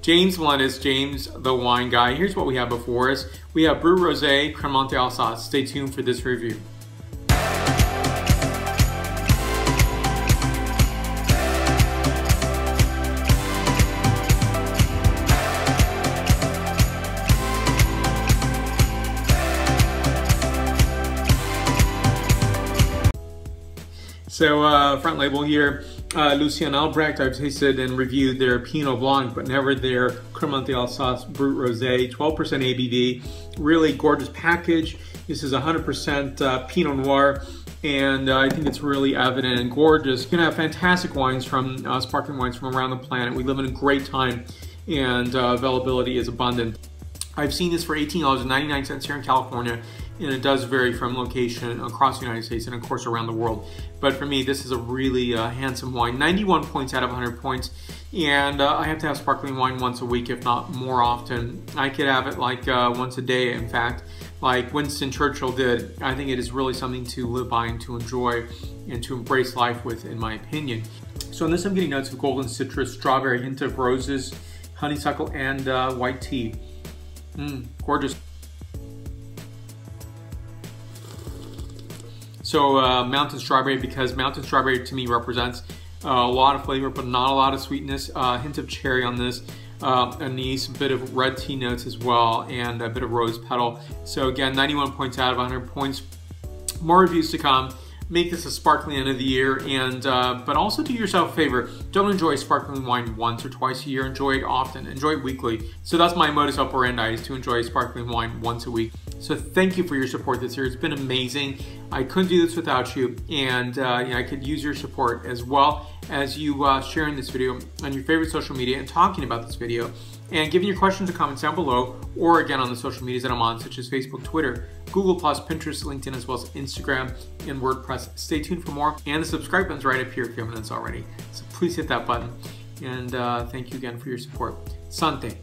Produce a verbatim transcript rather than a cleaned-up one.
James Valenis, James the wine guy. Here's what we have before us. We have Brut Rosé, Crémant d'Alsace. Stay tuned for this review. So uh, front label here, uh, Lucien Albrecht. I've tasted and reviewed their Pinot Blanc, but never their Crémant d'Alsace Brut Rosé, twelve percent A B V, really gorgeous package. This is one hundred percent uh, Pinot Noir, and uh, I think it's really evident and gorgeous. You're gonna have fantastic wines from, uh, sparkling wines from around the planet. We live in a great time, and uh, availability is abundant. I've seen this for eighteen ninety-nine here in California, and it does vary from location across the United States and of course around the world. But for me, this is a really uh, handsome wine, ninety-one points out of one hundred points. And uh, I have to have sparkling wine once a week, if not more often. I could have it like uh, once a day, in fact, like Winston Churchill did. I think it is really something to live by and to enjoy and to embrace life with, in my opinion. So in this, I'm getting notes of golden citrus, strawberry, hint of roses, honeysuckle, and uh, white tea. Mmm, gorgeous. So uh, mountain strawberry, because mountain strawberry to me represents uh, a lot of flavor, but not a lot of sweetness. Uh, hint of cherry on this, uh, anise, a bit of red tea notes as well, and a bit of rose petal. So again, ninety-one points out of one hundred points. More reviews to come. Make this a sparkling end of the year, and uh, but also do yourself a favor. Don't enjoy sparkling wine once or twice a year. Enjoy it often. Enjoy it weekly. So that's my modus operandi, is to enjoy sparkling wine once a week. So thank you for your support this year. It's been amazing. I couldn't do this without you, and uh, yeah, I could use your support, as well as you uh, sharing this video on your favorite social media and talking about this video and giving your questions or comments down below, or again on the social medias that I'm on, such as Facebook, Twitter, Google plus, Pinterest, LinkedIn, as well as Instagram and WordPress. Stay tuned for more, and the subscribe button's right up here if you haven't done so already. So please hit that button, and uh, thank you again for your support. Sante.